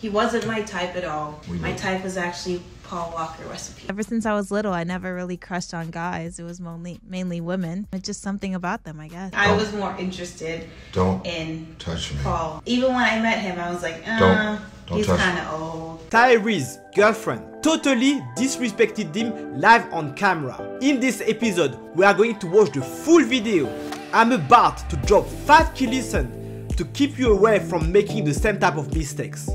He wasn't my type at all. My type was actually Paul Walker recipe. Ever since I was little, I never really crushed on guys. It was mainly women. It's just something about them, I guess. I was more interested in touch me. Paul. Even when I met him, I was like, he's kind of old. Tyrese's girlfriend totally disrespected him live on camera. In this episode, we are going to watch the full video. I'm about to drop 5 key lessons to keep you away from making the same type of mistakes.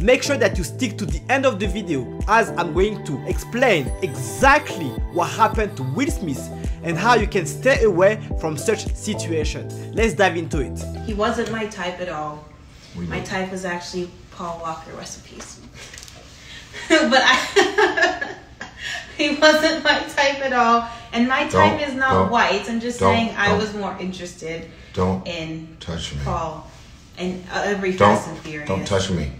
Make sure that you stick to the end of the video, as I'm going to explain exactly what happened to Will Smith and how you can stay away from such situations. Let's dive into it. He wasn't my type at all. My type was actually Paul Walker recipes. He wasn't my type at all. And my type is not white. I'm just saying I was more interested in touch me. Paul and every fast and furious. Don't touch me.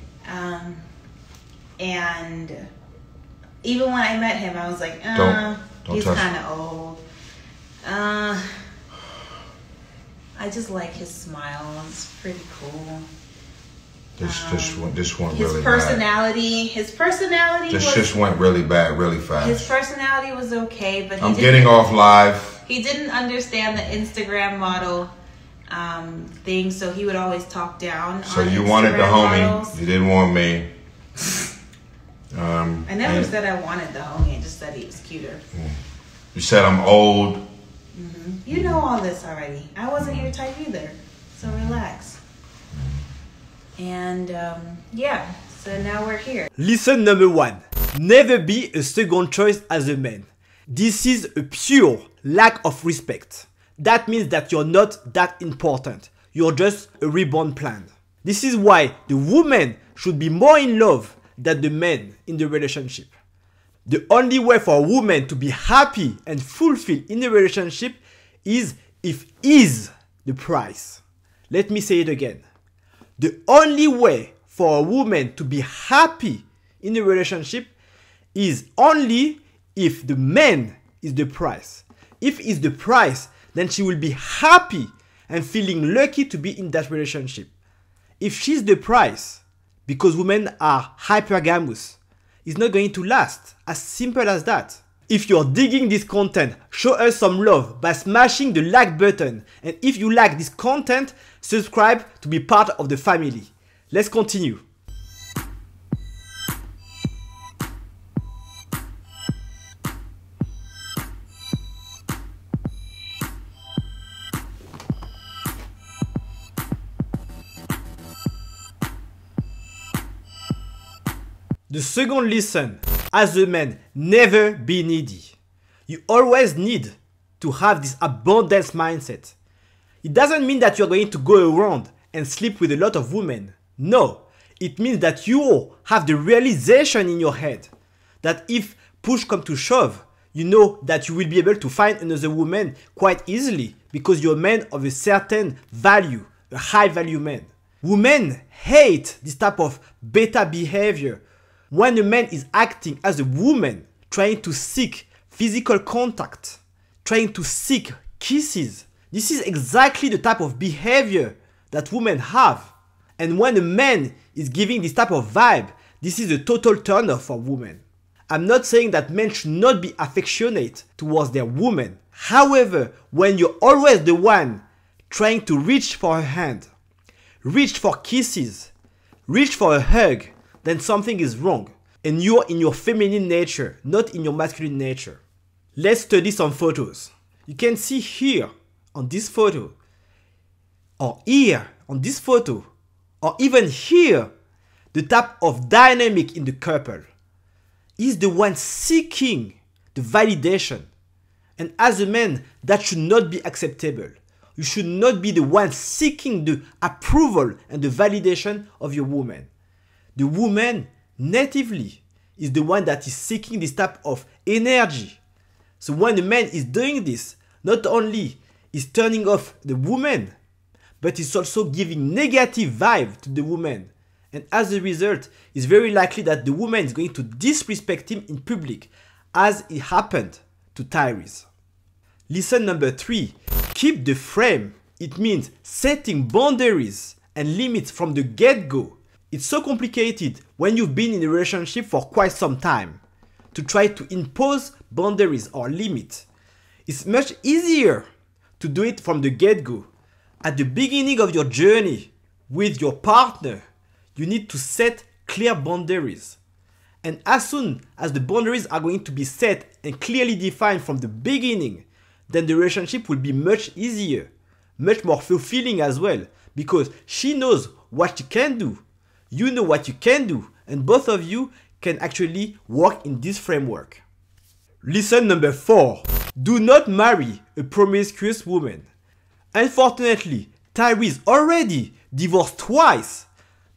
And even when I met him, I was like, he's kind of old. I just like his smile. It's pretty cool. This one really bad. His personality. This just went really bad, really fast. His personality was okay, but I'm getting off live. He didn't understand the Instagram model thing, so he would always talk down. So you wanted the homie, you didn't want me. I never said I wanted the homie. I just said he was cuter. You said I'm old. You know all this already. I wasn't your type either, so relax. And yeah, so now we're here. Lesson number 1: never be a second choice as a man. This is a pure lack of respect. That means that you're not that important. You're just a reborn plant. This is why the woman should be more in love than the man in the relationship. The only way for a woman to be happy and fulfilled in the relationship is if he's the prize. Let me say it again. The only way for a woman to be happy in a relationship is only if the man is the prize. If he's the prize, then she will be happy and feeling lucky to be in that relationship. If she's the prize, because women are hypergamous, it's not going to last. As simple as that. If you're digging this content, show us some love by smashing the like button. And if you like this content, subscribe to be part of the family. Let's continue. The second lesson: as a man, never be needy. You always need to have this abundance mindset. It doesn't mean that you're going to go around and sleep with a lot of women. No, it means that you have the realization in your head that if push comes to shove, you know that you will be able to find another woman quite easily because you're a man of a certain value, a high value man. Women hate this type of beta behavior. When a man is acting as a woman, trying to seek physical contact, trying to seek kisses, this is exactly the type of behavior that women have. And when a man is giving this type of vibe, this is a total turn-off for women. I'm not saying that men should not be affectionate towards their women. However, when you're always the one trying to reach for her hand, reach for kisses, reach for a hug, then something is wrong, and you're in your feminine nature, not in your masculine nature. Let's study some photos. You can see here on this photo, or here on this photo, or even here, the type of dynamic in the couple. He's the one seeking the validation. And as a man, that should not be acceptable. You should not be the one seeking the approval and the validation of your woman. The woman, natively, is the one that is seeking this type of energy. So when a man is doing this, not only is turning off the woman, but it's also giving negative vibe to the woman. And as a result, it's very likely that the woman is going to disrespect him in public, as it happened to Tyrese. Lesson number 3. Keep the frame. It means setting boundaries and limits from the get-go. It's so complicated when you've been in a relationship for quite some time to try to impose boundaries or limits. It's much easier to do it from the get-go. At the beginning of your journey with your partner, you need to set clear boundaries. And as soon as the boundaries are going to be set and clearly defined from the beginning, then the relationship will be much easier, much more fulfilling as well, because she knows what she can do, you know what you can do, and both of you can actually work in this framework. Lesson number 4. Do not marry a promiscuous woman. Unfortunately, Tyrese already divorced twice,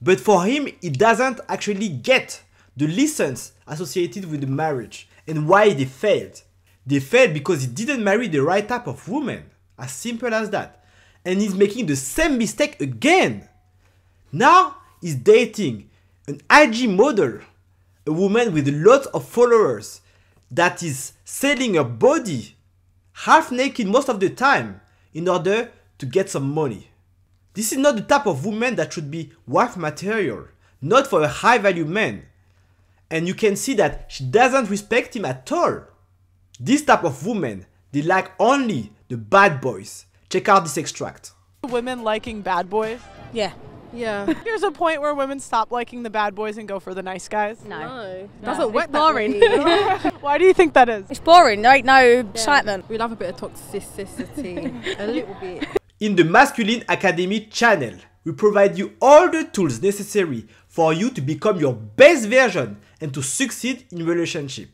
but for him, he doesn't actually get the lessons associated with the marriage and why they failed. They failed because he didn't marry the right type of woman, as simple as that. And he's making the same mistake again. Now he's dating an IG model, a woman with lots of followers that is selling her body half naked most of the time in order to get some money. This is not the type of woman that should be wife material, not for a high value man. And you can see that she doesn't respect him at all. This type of woman, they like only the bad boys. Check out this extract. Women liking bad boys? Yeah. Yeah. There's a point where women stop liking the bad boys and go for the nice guys? No. That's no. It's boring. Why do you think that is? It's boring, there ain't no excitement. We love a bit of toxicity, a little bit. In the Masculine Academy channel, we provide you all the tools necessary for you to become your best version and to succeed in relationship.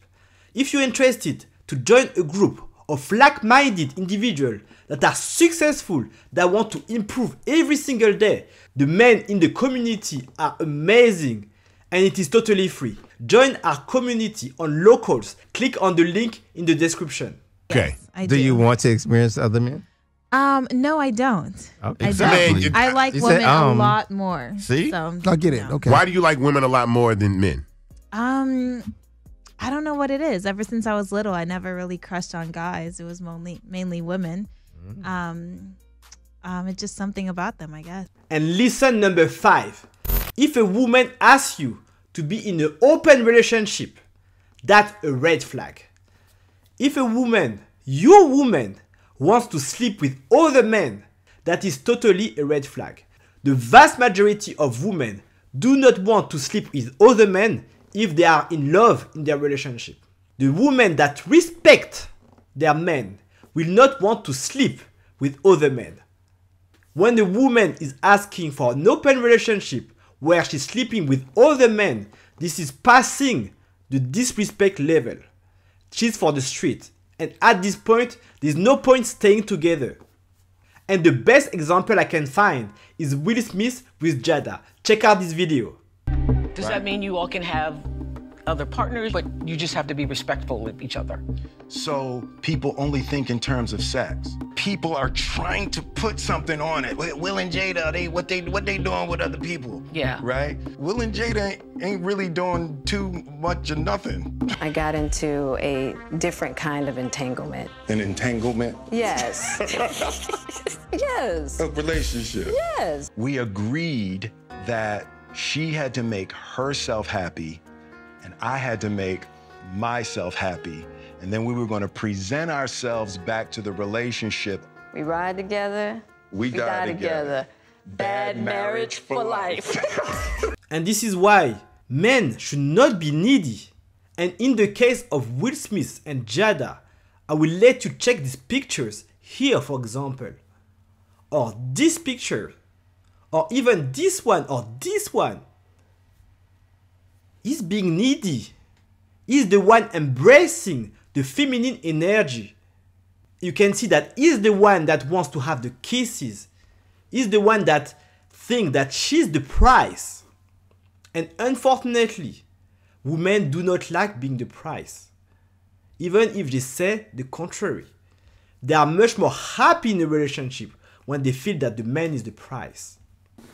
If you're interested to join a group of like-minded individuals that are successful, that want to improve every single day, the men in the community are amazing and it is totally free. Join our community on Locals. Click on the link in the description. Okay. Yes, do you want to experience other men? No, I don't. Okay. Exactly. I like women a lot more. See? So, I get it. No. Okay. Why do you like women a lot more than men? I don't know what it is. Ever since I was little, I never really crushed on guys. It was mainly women. It's just something about them, I guess. And lesson number 5. If a woman asks you to be in an open relationship, that's a red flag. If a woman, your woman, wants to sleep with other men, that is totally a red flag. The vast majority of women do not want to sleep with other men if they are in love in their relationship. The women that respect their men will not want to sleep with other men. When the woman is asking for an open relationship where she's sleeping with other men, this is passing the disrespect level. She's for the street. And at this point, there's no point staying together. And the best example I can find is Will Smith with Jada. Check out this video. Does that mean you all can have other partners, but you just have to be respectful with each other? So people only think in terms of sex. People are trying to put something on it. Will and Jada, what they doing with other people? Yeah. Right? Will and Jada ain't really doing too much of nothing. I got into a different kind of entanglement. An entanglement? Yes. Yes. A relationship? Yes. We agreed that she had to make herself happy and I had to make myself happy. And then we were going to present ourselves back to the relationship. We ride together. We die together. Bad marriage for life. And this is why men should not be needy. And in the case of Will Smith and Jada, I will let you check these pictures here, for example. Or this picture. Or even this one or this one. He's being needy. He's the one embracing the feminine energy. You can see that he's the one that wants to have the kisses. He's the one that thinks that she's the prize. And unfortunately, women do not like being the prize. Even if they say the contrary. They are much more happy in a relationship when they feel that the man is the prize.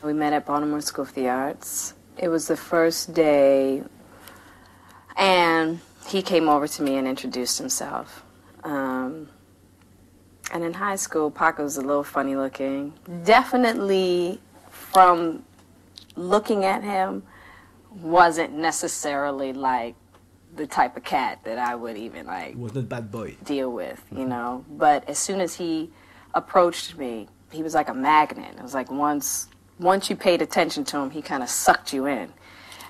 We met at Baltimore School of the Arts. It was the first day, and he came over to me and introduced himself. And in high school, Paco's a little funny looking. Definitely from looking at him wasn't necessarily like the type of cat that I would even like was a bad boy deal with, you know. But as soon as he approached me, he was like a magnet. It was like once you paid attention to him, he kind of sucked you in,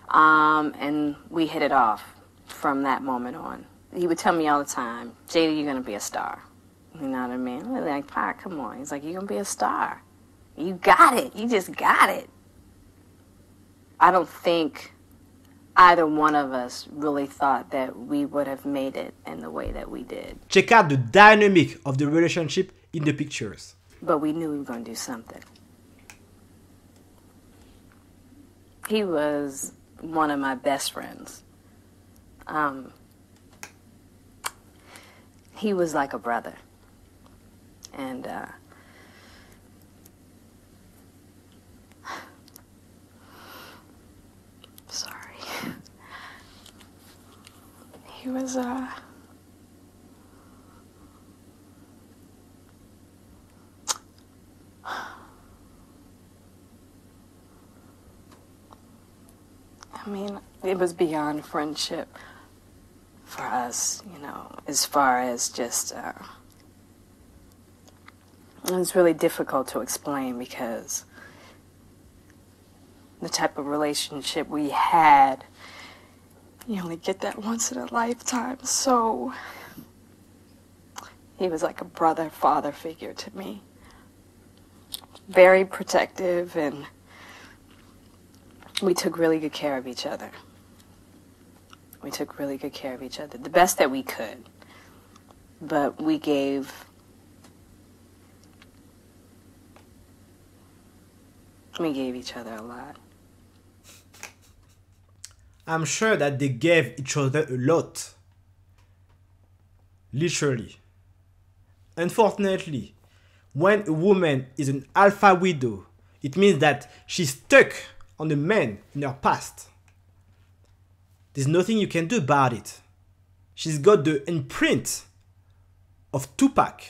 and we hit it off from that moment on. He would tell me all the time, "Jada, you're gonna be a star." You know what I mean? I'm like, "Pac, come on." He's like, "You're gonna be a star. You got it. You just got it." I don't think either one of us really thought that we would have made it in the way that we did. Check out the dynamic of the relationship in the pictures. But we knew we were going to do something. He was one of my best friends. He was like a brother. And he was I mean, it was beyond friendship for us, you know, as far as just, it was really difficult to explain because the type of relationship we had, you only get that once in a lifetime, so he was like a brother, father figure to me. Very protective, and we took really good care of each other. We took really good care of each other, the best that we could. But we gave each other a lot. I'm sure that they gave each other a lot. Literally. Unfortunately, when a woman is an alpha widow, it means that she's stuck on a man in her past. There's nothing you can do about it. She's got the imprint of Tupac.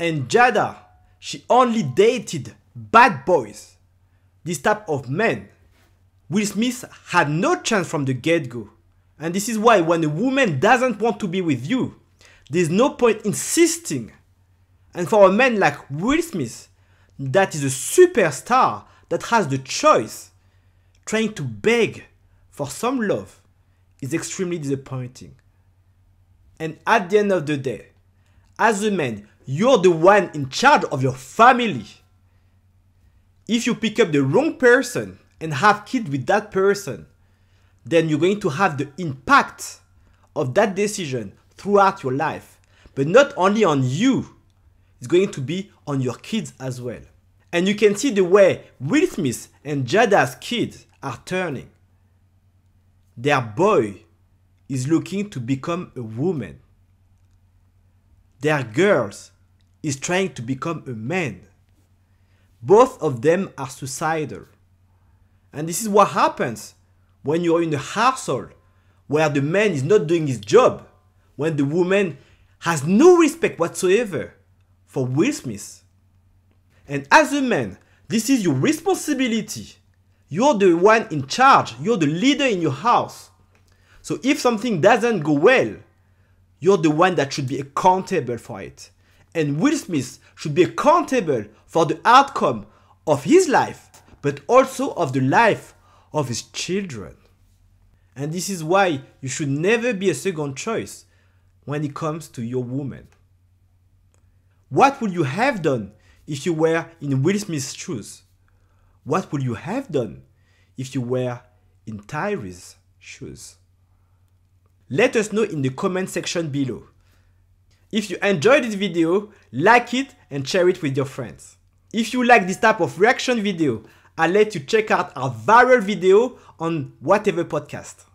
And Jada, she only dated bad boys. This type of men. Will Smith had no chance from the get-go. And this is why when a woman doesn't want to be with you, there's no point insisting. And for a man like Will Smith, that is a superstar that has the choice, trying to beg for some love is extremely disappointing. And at the end of the day, as a man, you're the one in charge of your family. If you pick up the wrong person and have kids with that person, then you're going to have the impact of that decision throughout your life. But not only on you, it's going to be on your kids as well. And you can see the way Will Smith and Jada's kids are turning. Their boy is looking to become a woman. Their girl is trying to become a man. Both of them are suicidal. And this is what happens when you are in a household where the man is not doing his job, when the woman has no respect whatsoever for Will Smith. And as a man, this is your responsibility. You're the one in charge. You're the leader in your house. So if something doesn't go well, you're the one that should be accountable for it. And Will Smith should be accountable for the outcome of his life, but also of the life of his children. And this is why you should never be a second choice when it comes to your woman. What would you have done if you were in Will Smith's shoes? What would you have done if you were in Tyrese's shoes? Let us know in the comment section below. If you enjoyed this video, like it and share it with your friends. If you like this type of reaction video, I'll let you check out our viral video on Whatever podcast.